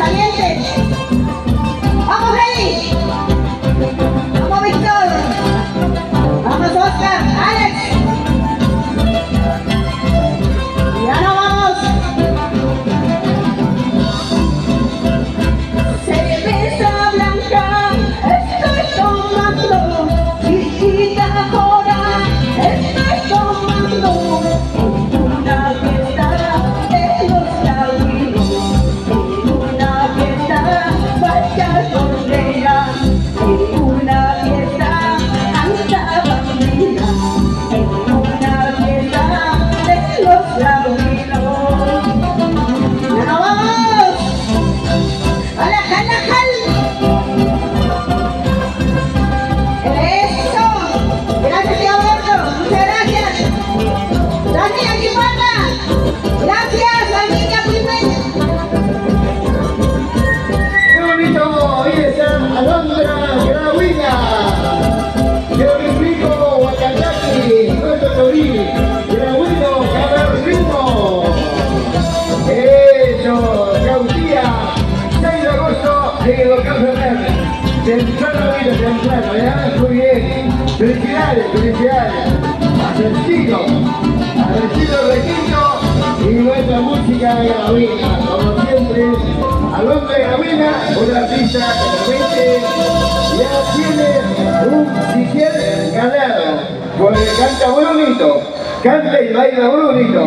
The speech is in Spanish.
¡Gracias! felicidades, Argentino Requinto y nuestra música de Grauina, como siempre, Alondra Grauina, una artista que realmente ya tiene un siquier ganado, porque canta muy bonito, canta y baila muy bonito.